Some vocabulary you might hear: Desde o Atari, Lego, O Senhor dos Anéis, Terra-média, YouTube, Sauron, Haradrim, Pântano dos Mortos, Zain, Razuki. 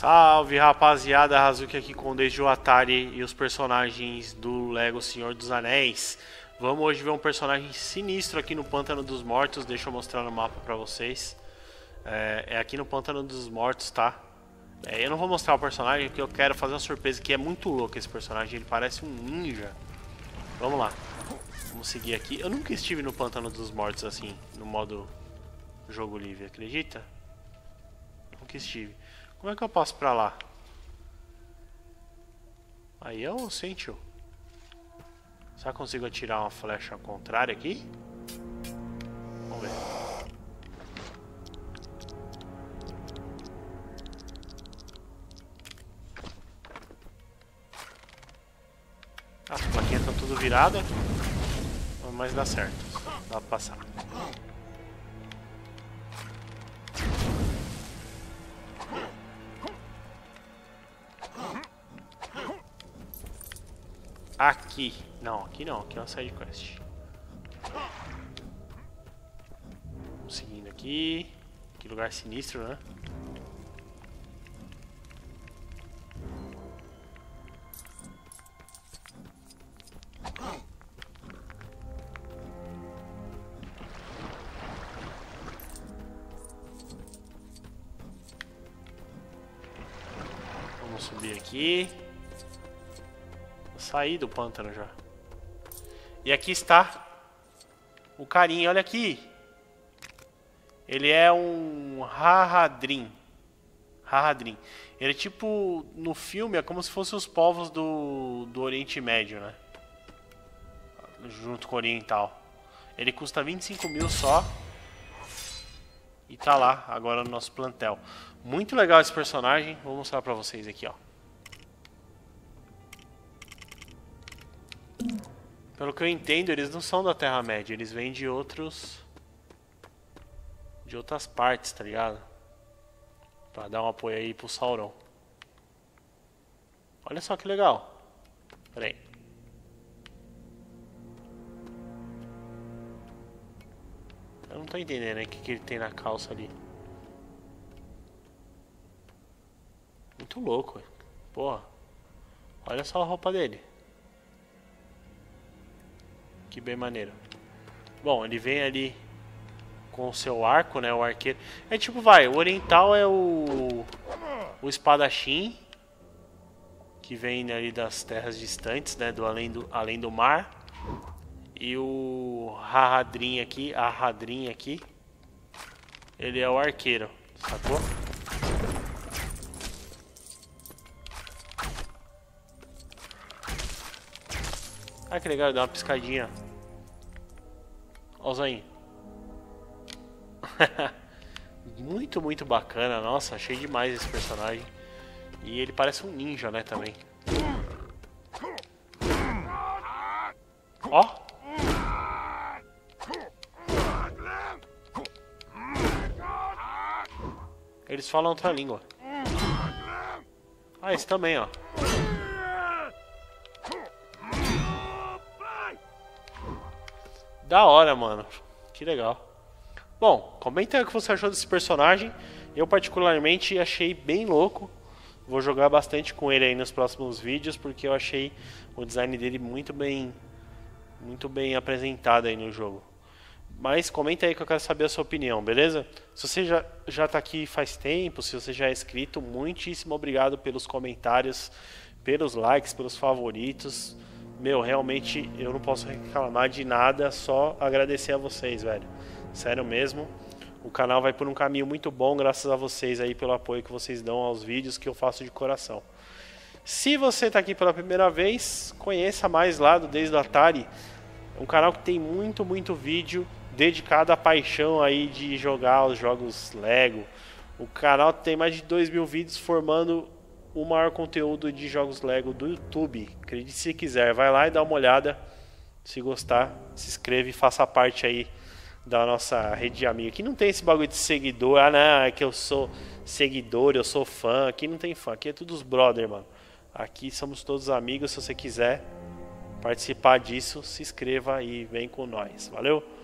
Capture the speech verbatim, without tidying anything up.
Salve rapaziada, Razuki aqui com Desde o Atari e os personagens do Lego O Senhor dos Anéis. Vamos hoje ver um personagem sinistro aqui no Pântano dos Mortos. Deixa eu mostrar no mapa pra vocês. É, é aqui no Pântano dos Mortos, tá? É, eu não vou mostrar o personagem porque eu quero fazer uma surpresa que é muito louca esse personagem. Ele parece um ninja. Vamos lá. Vamos seguir aqui. Eu nunca estive no Pântano dos Mortos assim, no modo jogo livre, acredita? Nunca estive. Como é que eu passo pra lá? Aí eu senti. Será que consigo atirar uma flecha ao contrário aqui? Vamos ver. As plaquinhas estão tudo viradas. Mas dá certo. Dá pra passar. Aqui. Não, aqui não. Aqui é uma side quest. Vamos seguindo aqui. Que lugar sinistro, né? Vamos subir aqui. Saí do pântano já. E aqui está o carinha, olha aqui. Ele é um Haradrim. Haradrim. Ele é tipo, no filme, é como se fossem os povos do, do Oriente Médio, né? Junto com o Oriental. Ele custa vinte e cinco mil só. E tá lá, agora no nosso plantel. Muito legal esse personagem. Vou mostrar pra vocês aqui, ó. Pelo que eu entendo, eles não são da Terra-média, eles vêm de outros... de outras partes, tá ligado? Pra dar um apoio aí pro Sauron. Olha só que legal. Pera aí. Eu não tô entendendo, né, o que, que ele tem na calça ali. Muito louco, velho. Porra. Olha só a roupa dele. Que bem maneiro. Bom, ele vem ali com o seu arco, né? O arqueiro. É tipo, vai, o oriental é o... o espadachim. Que vem ali das terras distantes, né? Do além do, além do mar. E o Haradrim aqui, Haradrim aqui. Ele é o arqueiro, sacou? Ah, que legal, dá uma piscadinha. Ó o Zain. Muito, muito bacana. Nossa, achei demais esse personagem. E ele parece um ninja, né, também. Ó. Eles falam outra língua. Ah, esse também, ó. Da hora, mano. Que legal. Bom, comenta o que você achou desse personagem. Eu particularmente achei bem louco. Vou jogar bastante com ele aí nos próximos vídeos, porque eu achei o design dele muito bem, muito bem apresentado aí no jogo. Mas comenta aí que eu quero saber a sua opinião, beleza? Se você já, já tá aqui faz tempo, se você já é inscrito, muitíssimo obrigado pelos comentários, pelos likes, pelos favoritos. Meu, realmente eu não posso reclamar de nada, só agradecer a vocês, velho. Sério mesmo. O canal vai por um caminho muito bom graças a vocês aí, pelo apoio que vocês dão aos vídeos que eu faço de coração. Se você tá aqui pela primeira vez, conheça mais lá do Desde o Atari. É um canal que tem muito, muito vídeo dedicado à paixão aí de jogar os jogos Lego. O canal tem mais de dois mil vídeos formando... o maior conteúdo de jogos Lego do YouTube. Acredite se quiser, vai lá e dá uma olhada. Se gostar, se inscreve e faça parte aí da nossa rede de amigos. Aqui não tem esse bagulho de seguidor. Ah, não, é que eu sou seguidor, eu sou fã. Aqui não tem fã, aqui é tudo os brother, mano. Aqui somos todos amigos. Se você quiser participar disso, se inscreva e vem com nós. Valeu?